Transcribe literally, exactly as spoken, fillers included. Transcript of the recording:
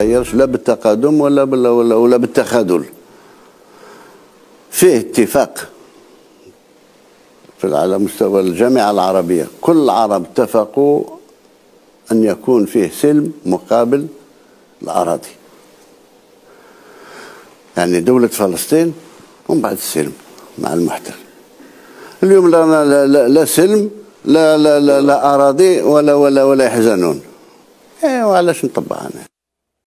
تغيرش لا بالتقادم ولا ولا ولا بالتخاذل. فيه اتفاق في على مستوى الجامعة العربية، كل العرب اتفقوا أن يكون فيه سلم مقابل الأراضي، يعني دولة فلسطين ومن بعد السلم مع المحتل. اليوم لا لا, لا سلم لا لا لا, لا أراضي ولا ولا ولا يحزنون. إيه وعلاش نطبعها؟